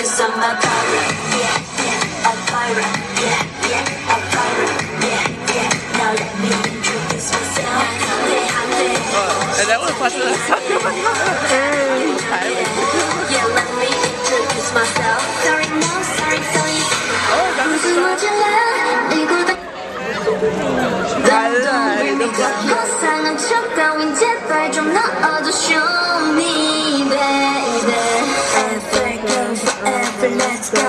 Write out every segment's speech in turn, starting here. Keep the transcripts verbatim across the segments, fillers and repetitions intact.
'Cause I'm a pirate, yeah, yeah, a pirate, yeah, yeah, a pirate, yeah, yeah. Now let me introduce myself. Oh, and that was part of the song. Yeah, let me introduce myself. Sorry, no, sorry, sorry. Oh, that was so much love. Let's go.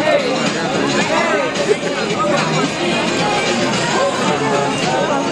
Hey! Hey!